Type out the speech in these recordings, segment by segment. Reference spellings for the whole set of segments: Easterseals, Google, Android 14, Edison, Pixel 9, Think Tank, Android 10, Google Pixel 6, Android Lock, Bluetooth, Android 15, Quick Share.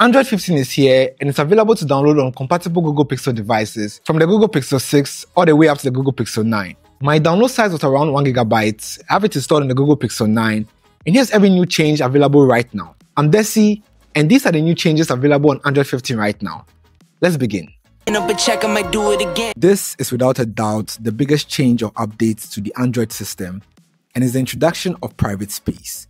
Android 15 is here and it's available to download on compatible Google Pixel devices from the Google Pixel 6 all the way up to the Google Pixel 9. My download size was around 1 GB. I have it installed on the Google Pixel 9 and here's every new change available right now. I'm Desi and these are the new changes available on Android 15 right now. Let's begin. This is without a doubt the biggest change or update to the Android system and is the introduction of private space.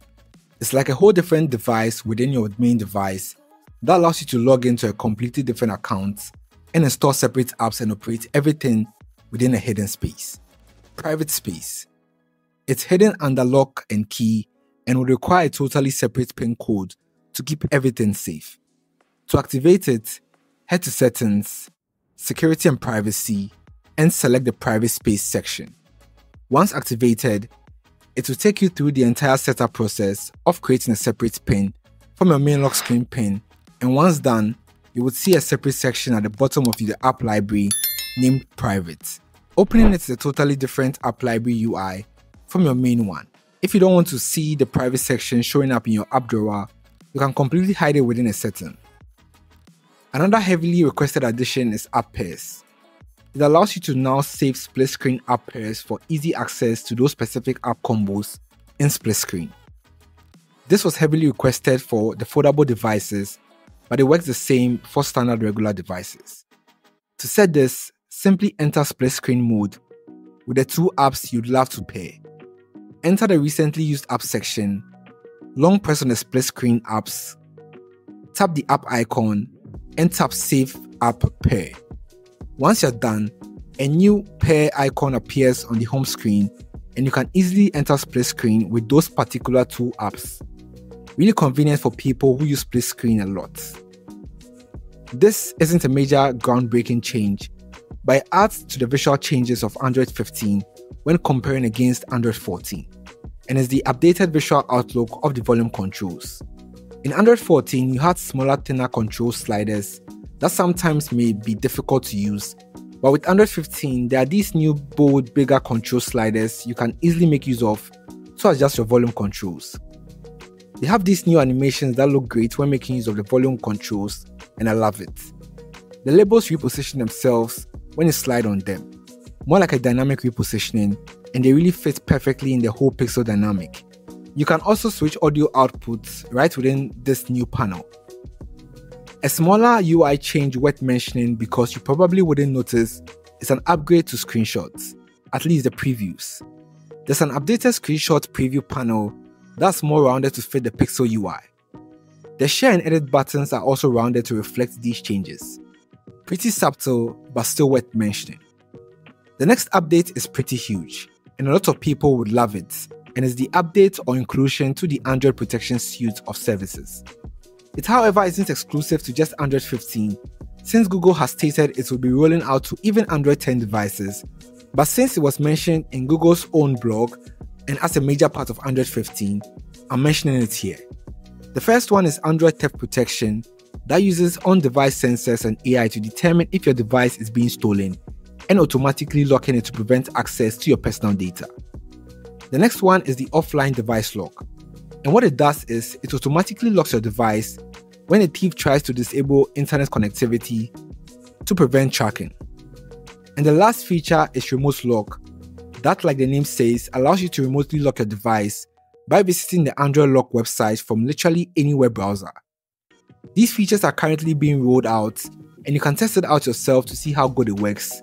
It's like a whole different device within your main device that allows you to log into a completely different account and install separate apps and operate everything within a hidden space. Private space. It's hidden under lock and key and would require a totally separate PIN code to keep everything safe. To activate it, head to Settings, Security and Privacy, and select the Private Space section. Once activated, it will take you through the entire setup process of creating a separate PIN from your main lock screen PIN. And once done, you would see a separate section at the bottom of the app library named Private. Opening it is a totally different app library UI from your main one. If you don't want to see the private section showing up in your app drawer, you can completely hide it within a setting. Another heavily requested addition is app pairs. It allows you to now save split screen app pairs for easy access to those specific app combos in split screen. This was heavily requested for the foldable devices, but it works the same for standard regular devices. To set this, simply enter split screen mode with the two apps you'd love to pair. Enter the recently used app section, long press on the split screen apps, tap the app icon and tap save app pair. Once you're done, a new pair icon appears on the home screen and you can easily enter split screen with those particular two apps. Really convenient for people who use split screen a lot. This isn't a major groundbreaking change, but it adds to the visual changes of Android 15 when comparing against Android 14, and is the updated visual outlook of the volume controls. In Android 14, you had smaller, thinner control sliders that sometimes may be difficult to use, but with Android 15, there are these new, bold, bigger control sliders you can easily make use of to adjust your volume controls. They have these new animations that look great when making use of the volume controls, and I love it. The labels reposition themselves when you slide on them, more like a dynamic repositioning, and they really fit perfectly in the whole pixel dynamic. You can also switch audio outputs right within this new panel. A smaller UI change worth mentioning because you probably wouldn't notice is an upgrade to screenshots, at least the previews. There's an updated screenshot preview panel that's more rounded to fit the Pixel UI. The share and edit buttons are also rounded to reflect these changes. Pretty subtle, but still worth mentioning. The next update is pretty huge, and a lot of people would love it, and is the update or inclusion to the Android Protection Suite of services. It, however, isn't exclusive to just Android 15, since Google has stated it will be rolling out to even Android 10 devices, but since it was mentioned in Google's own blog, and as a major part of Android 15, I'm mentioning it here. The first one is Android Theft Protection that uses on-device sensors and AI to determine if your device is being stolen and automatically locking it to prevent access to your personal data. The next one is the offline device lock, and what it does is it automatically locks your device when a thief tries to disable internet connectivity to prevent tracking. And the last feature is remote lock, that, like the name says, allows you to remotely lock your device by visiting the Android Lock website from literally any web browser. These features are currently being rolled out and you can test it out yourself to see how good it works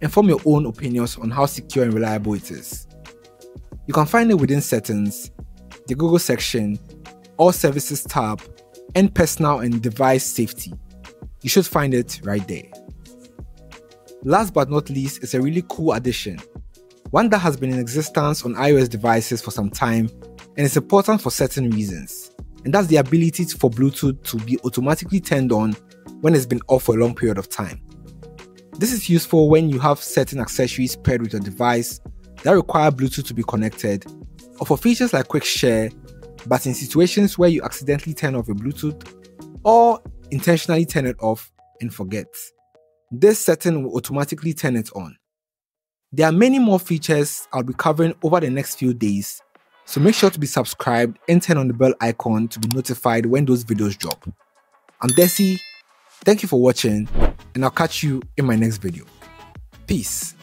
and form your own opinions on how secure and reliable it is. You can find it within Settings, the Google section, All Services tab, and Personal and Device Safety. You should find it right there. Last but not least is a really cool addition. One that has been in existence on iOS devices for some time and is important for certain reasons, and that's the ability for Bluetooth to be automatically turned on when it's been off for a long period of time. This is useful when you have certain accessories paired with your device that require Bluetooth to be connected, or for features like Quick Share, but in situations where you accidentally turn off your Bluetooth or intentionally turn it off and forget. This setting will automatically turn it on. There are many more features I'll be covering over the next few days, so make sure to be subscribed and turn on the bell icon to be notified when those videos drop. I'm Desi, thank you for watching, and I'll catch you in my next video. Peace.